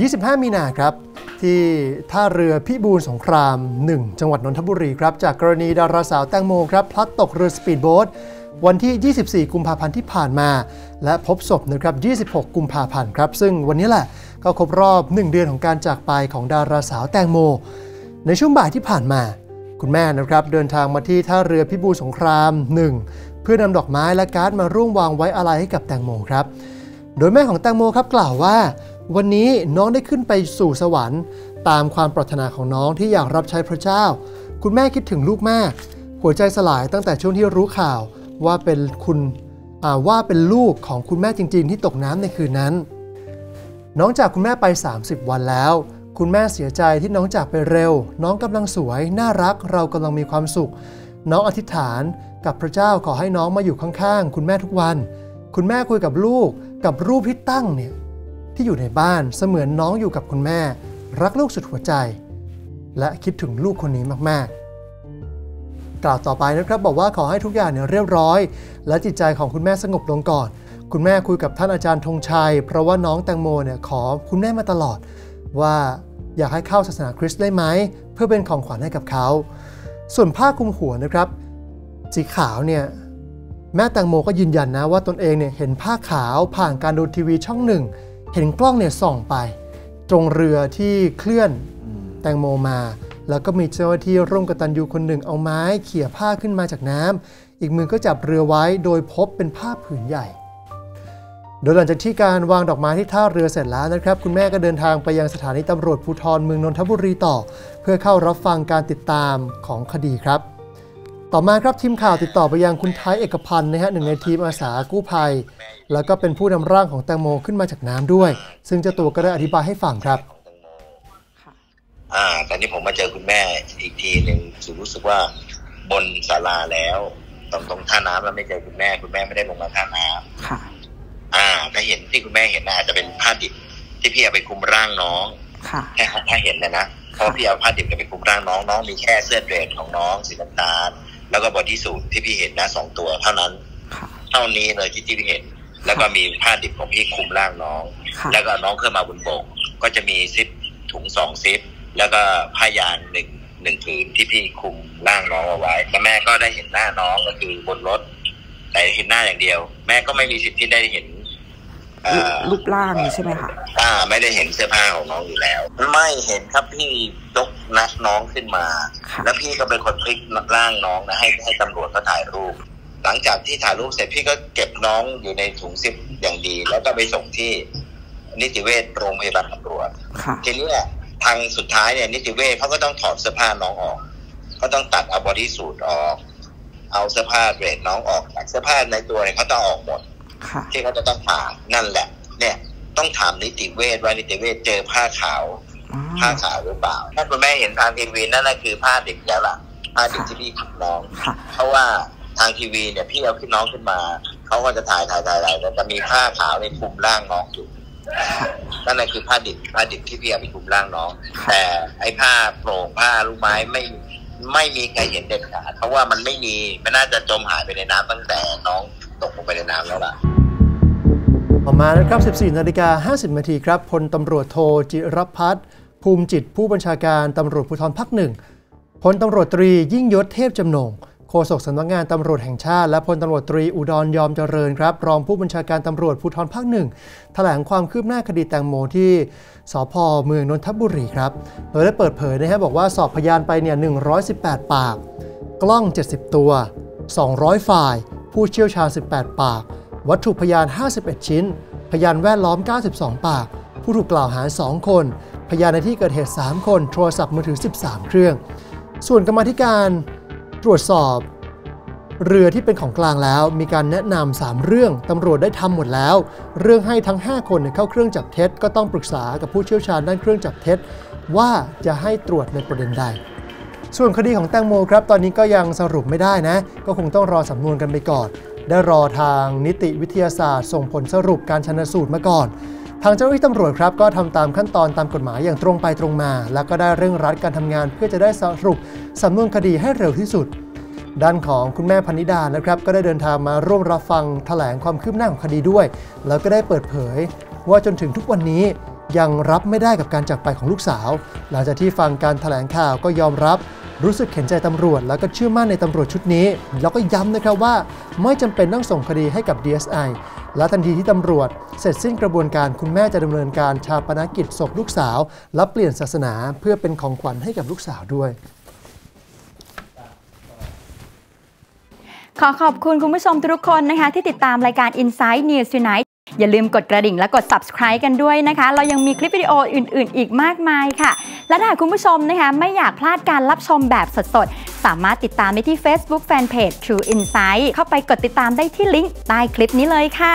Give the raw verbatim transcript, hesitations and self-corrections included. ยี่สิบห้ามีนาครับที่ท่าเรือพิบูลสงครามหนึ่งจังหวัดนนทบุรีครับจากกรณีดาราสาวแตงโมครับพลัดตกเรือสปีดโบ๊ทวันที่ยี่สิบสี่กุมภาพันธ์ที่ผ่านมาและพบศพนะครับยี่สิบหกกุมภาพันธ์ครับซึ่งวันนี้แหละก็ครบรอบหนึ่งเดือนของการจากไปของดาราสาวแตงโมในช่วงบ่ายที่ผ่านมาคุณแม่นะครับเดินทางมาที่ท่าเรือพิบูลสงครามหนึ่งเพื่อนำดอกไม้และการ์ดมาร่วมวางไว้อาลัยให้กับแตงโมครับโดยแม่ของแตงโมครับกล่าวว่าวันนี้น้องได้ขึ้นไปสู่สวรรค์ตามความปรารถนาของน้องที่อยากรับใช้พระเจ้าคุณแม่คิดถึงลูกมากหัวใจสลายตั้งแต่ช่วงที่รู้ข่าวว่าเป็นคุณว่าเป็นลูกของคุณแม่จริงๆที่ตกน้ำในคืนนั้นน้องจากคุณแม่ไปสามสิบวันแล้วคุณแม่เสียใจที่น้องจากไปเร็วน้องกำลังสวยน่ารักเรากำลังมีความสุขน้องอธิษฐานกับพระเจ้าขอให้น้องมาอยู่ข้างๆคุณแม่ทุกวันคุณแม่คุยกับลูกกับรูปที่ตั้งเนี่ยที่อยู่ในบ้านเสมือนน้องอยู่กับคุณแม่รักลูกสุดหัวใจและคิดถึงลูกคนนี้มากๆกล่าวต่อไปนะครับบอกว่าขอให้ทุกอย่างเนี่ยเรียบร้อยและจิตใจของคุณแม่สงบลงก่อนคุณแม่คุยกับท่านอาจารย์ธงชัยเพราะว่าน้องแตงโมเนี่ยขอคุณแม่มาตลอดว่าอยากให้เข้าศาสนาคริสต์ได้ไหมเพื่อเป็นของขวัญให้กับเขาส่วนผ้าคลุมหัวนะครับสีขาวเนี่ยแม่แตงโมก็ยืนยันนะว่าตนเองเนี่ยเห็นผ้าขาวผ่านการดูทีวีช่องหนึ่งเห็นกล้องเนี่ยส่องไปตรงเรือที่เคลื่อนแตงโมมาแล้วก็มีเจ้าหน้าที่ร่วมกตัญญูคนหนึ่งเอาไม้เขี่ยผ้าขึ้นมาจากน้ำอีกมือก็จับเรือไว้โดยพบเป็นผ้าผืนใหญ่โดยหลังจากที่การวางดอกไม้ที่ท่าเรือเสร็จแล้วนะครับคุณแม่ก็เดินทางไปยังสถานีตำรวจภูธรเมืองนนทบุรีต่อเพื่อเข้ารับฟังการติดตามของคดีครับต่อมาครับทีมข่าวติดต่อไปยังคุณไทยเอกพันธ์นะฮะหนึ่งในทีมอาสากู้ภัยแล้วก็เป็นผู้นำร่างของแตงโมขึ้นมาจากน้ำด้วยซึ่งเจ้าตัวก็ได้อธิบายให้ฟังครับอ่าตอนนี้ผมมาเจอคุณแม่อีกทีหนึ่งรู้สึกว่าบนศาลาแล้วตรงตรงท่าน้ำแล้วไม่เจอคุณแม่คุณแม่ไม่ได้ลงมาท่าน้ำค่ะอ่าถ้าเห็นที่คุณแม่เห็นน่าจะเป็นผ้าดิบที่พี่เอาไปคลุมร่างน้องค่ะถ้าเห็นนะนะเพราะพี่เอาผ้าดิบไปคลุมร่างน้องน้องมีแค่เสื้อเดรสของน้องสีน้ำตาลแล้วก็บอดี้สูทที่พี่เห็นนะสองตัวเท่านั้นเท่านี้เลยที่ที่พี่เห็นแล้วก็มีผ้าดิบของพี่คลุมร่างน้องแล้วก็น้องขึ้นมาบนบกก็จะมีซิปถุงสองซิปแล้วก็ผ้ายางหนึ่งหนึ่งผืนที่พี่คลุมร่างน้องเอาไว้แล้วแม่ก็ได้เห็นหน้าน้องก็คือบนรถแต่เห็นหน้าอย่างเดียวแม่ก็ไม่มีสิทธิ์ที่ได้เห็นรูปร่างใช่ไหมคะอ่าไม่ได้เห็นเสื้อผ้าของน้องอยู่แล้วไม่เห็นครับพี่ยกนัดน้องขึ้นมาแล้วพี่ก็เป็นคนพลิกร่างน้องนะให้ให้ตำรวจเขาถ่ายรูปหลังจากที่ถ่ายรูปเสร็จพี่ก็เก็บน้องอยู่ในถุงซิปอย่างดีแล้วก็ไปส่งที่นิติเวชโรงพยาบาลตำรวจทีนี้แหละทางสุดท้ายเนี่ยนิติเวชเขาก็ต้องถอดเสื้อผ้าน้องออกเขาต้องตัดเอาบอดี้สูทออกเอาเสื้อผ้าเดรสน้องออกเสื้อผ้าในตัวเนี่ยเขาต้องออกหมดที่เขาจะต้องถามนั่นแหละเนี่ยต้องถามนิติเวชว่านิติเวชเจอผ้าขาวผ้าขาวหรือเปล่าถ้าคุณแม่เห็นทางทีวีนั่นแหละคือผ้าเด็กแล้วล่ะผ้าเด็กที่พี่ขับน้องเพราะว่าทางทีวีเนี่ยพี่เอาขึ้นน้องขึ้นมาเขาก็จะถ่ายถ่ายถ่ายถ่ายแล้วจะมีผ้าขาวในคลุมร่างน้องอยู่นั่นแหละคือผ้าเด็กผ้าเด็กที่พี่เอาไปคลุมร่างน้องแต่ไอ้ผ้าโปร่งผ้าลูกไม้ไม่ไม่มีใครเห็นเด็ดขาดเพราะว่ามันไม่มีมันน่าจะจมหายไปในน้ำตั้งแต่น้องตกลงไปในน้ำแล้วล่ะต่อมานะครับ สิบสี่นาฬิกาห้าสิบนาทีครับพลตำรวจโทจิรพัฒน์ภูมิจิตผู้บัญชาการตำรวจภูธรภาคหนึ่งพลตำรวจตรียิ่งยศเทพจำนงโฆษกสำนักงานตำรวจแห่งชาติและพลตำรวจตรีอุดรยอมเจริญครับรองผู้บัญชาการตำรวจภูธรภาคหนึ่งแถลงความคืบหน้าคดีแตงโมที่สภ.เมืองนนทบุรีครับโดยได้เปิดเผยนะฮะบอกว่าสอบพยานไปเนี่ยหนึ่งร้อยสิบแปดปากกล้องเจ็ดสิบตัวสองร้อยฝ่ายผู้เชี่ยวชาญสิบแปดปากวัตถุพยานห้าสิบเอ็ดชิ้นพยานแวดล้อมเก้าสิบสองปากผู้ถูกกล่าวหาสองคนพยานในที่เกิดเหตุสามคนโทรศัพท์มือถือสิบสามเครื่องส่วนกรรมาธิการตรวจสอบเรือที่เป็นของกลางแล้วมีการแนะนำสามเรื่องตำรวจได้ทำหมดแล้วเรื่องให้ทั้งห้าคนเข้าเครื่องจับเท็จก็ต้องปรึกษากับผู้เชี่ยวชาญด้านเครื่องจับเท็จว่าจะให้ตรวจในประเด็นใดส่วนคดีของแตงโมครับตอนนี้ก็ยังสรุปไม่ได้นะก็คงต้องรอสำนวนกันไปก่อนได้รอทางนิติวิทยาศาสตร์ส่งผลสรุปการชันสูตรมาก่อนทางเจ้าหน้าที่ตำรวจครับก็ทำตามขั้นตอนตามกฎหมายอย่างตรงไปตรงมาแล้วก็ได้เร่งรัดการทำงานเพื่อจะได้สรุปสำนวนคดีให้เร็วที่สุดด้านของคุณแม่พนิดานะครับก็ได้เดินทางมาร่วมรับฟังแถลงความคืบหน้าของคดีด้วยแล้วก็ได้เปิดเผยว่าจนถึงทุกวันนี้ ยังรับไม่ได้กับการจากไปของลูกสาวหลังจากที่ฟังการแถลงข่าวก็ยอมรับรู้สึกเห็นใจตำรวจแล้วก็เชื่อมั่นในตำรวจชุดนี้แล้วก็ย้ำนะครับว่าไม่จำเป็นต้องส่งคดีให้กับ ดี เอส ไอ และทันทีที่ตำรวจเสร็จสิ้นกระบวนการคุณแม่จะดำเนินการชาปนกิจศพลูกสาวและเปลี่ยนศาสนาเพื่อเป็นของขวัญให้กับลูกสาวด้วยขอขอบคุณคุณผู้ชมทุกคนนะคะที่ติดตามรายการ Inside News Tonight อย่าลืมกดกระดิ่งและกด Subscribe กันด้วยนะคะเรายังมีคลิปวิดีโออื่นๆอีกมากมายค่ะและถ้าคุณผู้ชมนะคะไม่อยากพลาดการรับชมแบบสดๆสามารถติดตามได้ที่ Facebook Fanpage True Insight เข้าไปกดติดตามได้ที่ลิงก์ใต้คลิปนี้เลยค่ะ